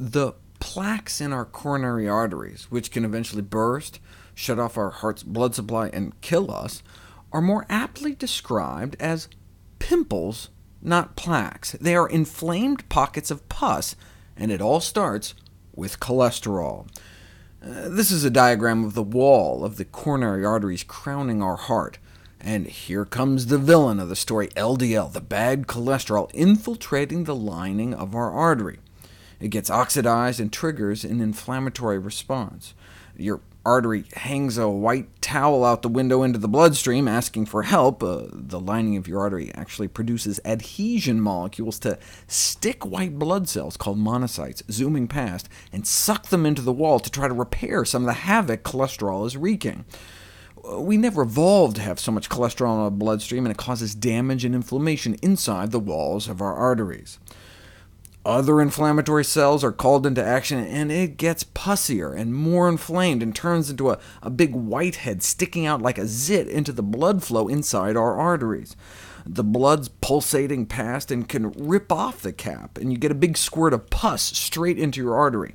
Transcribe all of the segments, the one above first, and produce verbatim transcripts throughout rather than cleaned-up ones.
The plaques in our coronary arteries, which can eventually burst, shut off our heart's blood supply, and kill us, are more aptly described as pimples, not plaques. They are inflamed pockets of pus, and it all starts with cholesterol. Uh, this is a diagram of the wall of the coronary arteries crowning our heart. And here comes the villain of the story, L D L, the bad cholesterol infiltrating the lining of our artery. It gets oxidized and triggers an inflammatory response. Your artery hangs a white towel out the window into the bloodstream, asking for help. Uh, the lining of your artery actually produces adhesion molecules to stick white blood cells, called monocytes, zooming past, and suck them into the wall to try to repair some of the havoc cholesterol is wreaking. We never evolved to have so much cholesterol in our bloodstream, and it causes damage and inflammation inside the walls of our arteries. Other inflammatory cells are called into action, and it gets pussier and more inflamed and turns into a, a big whitehead sticking out like a zit into the blood flow inside our arteries. The blood's pulsating past and can rip off the cap, and you get a big squirt of pus straight into your artery.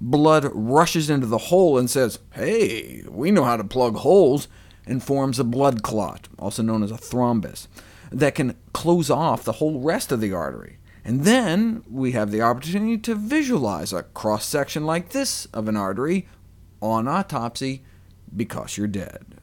Blood rushes into the hole and says, "Hey, we know how to plug holes," and forms a blood clot, also known as a thrombus, that can close off the whole rest of the artery. And then we have the opportunity to visualize a cross-section like this of an artery on autopsy, because you're dead.